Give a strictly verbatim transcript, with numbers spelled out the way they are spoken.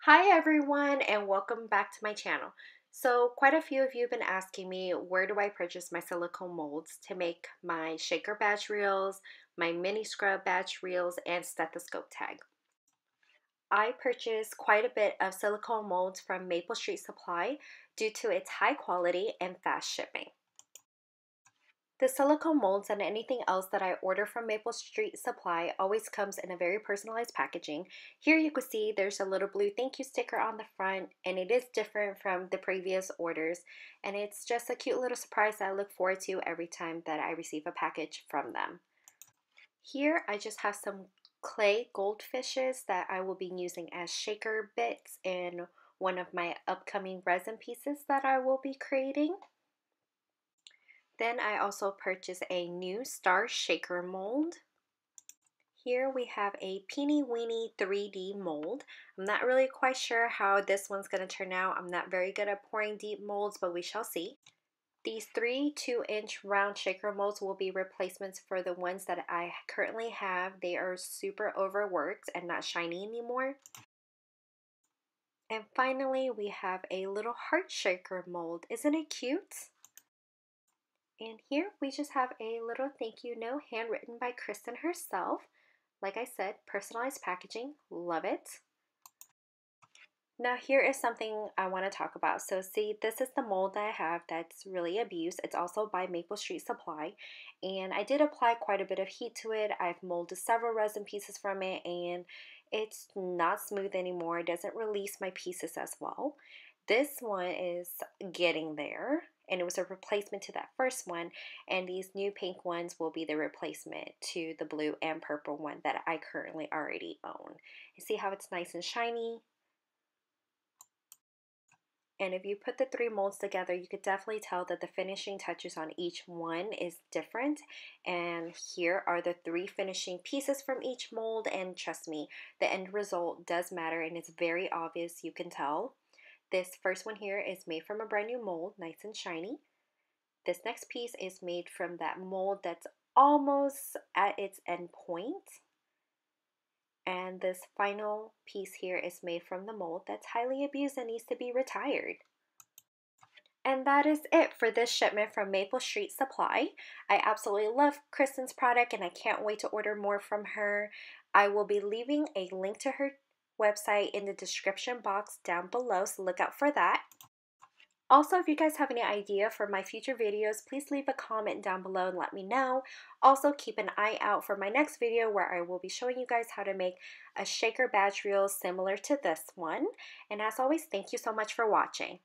Hi everyone, and welcome back to my channel. So quite a few of you have been asking me, where do I purchase my silicone molds to make my shaker batch reels, my mini scrub batch reels, and stethoscope tag. I purchased quite a bit of silicone molds from Maple Street Supply due to its high quality and fast shipping. The silicone molds and anything else that I order from Maple Street Supply always comes in a very personalized packaging. Here you can see there's a little blue thank you sticker on the front, and it is different from the previous orders, and it's just a cute little surprise that I look forward to every time that I receive a package from them. Here I just have some clay goldfishes that I will be using as shaker bits in one of my upcoming resin pieces that I will be creating. Then I also purchased a new star shaker mold. Here we have a Peenie Weenie three D mold. I'm not really quite sure how this one's going to turn out. I'm not very good at pouring deep molds, but we shall see. These three two inch round shaker molds will be replacements for the ones that I currently have. They are super overworked and not shiny anymore. And finally, we have a little heart shaker mold. Isn't it cute? And here we just have a little thank you note handwritten by Kristen herself. Like I said, personalized packaging, love it. Now here is something I want to talk about. So see, this is the mold that I have that's really abused. It's also by Maple Street Supply, and I did apply quite a bit of heat to it. I've molded several resin pieces from it, and it's not smooth anymore. It doesn't release my pieces as well. This one is getting there, and it was a replacement to that first one, and these new pink ones will be the replacement to the blue and purple one that I currently already own. You see how it's nice and shiny? And if you put the three molds together, you could definitely tell that the finishing touches on each one is different. And here are the three finishing pieces from each mold, and trust me, the end result does matter, and it's very obvious, you can tell. This first one here is made from a brand new mold, nice and shiny. This next piece is made from that mold that's almost at its end point. And this final piece here is made from the mold that's highly abused and needs to be retired. And that is it for this shipment from Maple Street Supply. I absolutely love Kristen's product, and I can't wait to order more from her. I will be leaving a link to her website in the description box down below, so look out for that. Also, if you guys have any idea for my future videos, please leave a comment down below and let me know. Also, keep an eye out for my next video where I will be showing you guys how to make a shaker batch reel similar to this one. And as always, thank you so much for watching.